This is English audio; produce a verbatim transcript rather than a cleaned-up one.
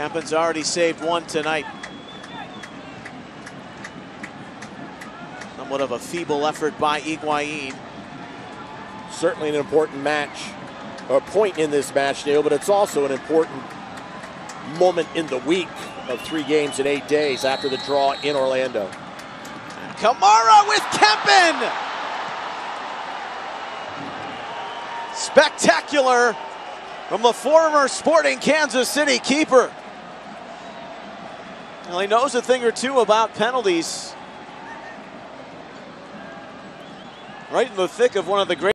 Kempin's already saved one tonight. Somewhat of a feeble effort by Higuain. Certainly an important match, or point in this match, Dale, but it's also an important moment in the week of three games in eight days after the draw in Orlando. Kamara with Kempin! Spectacular from the former Sporting Kansas City keeper. Well, he knows a thing or two about penalties. Right in the thick of one of the great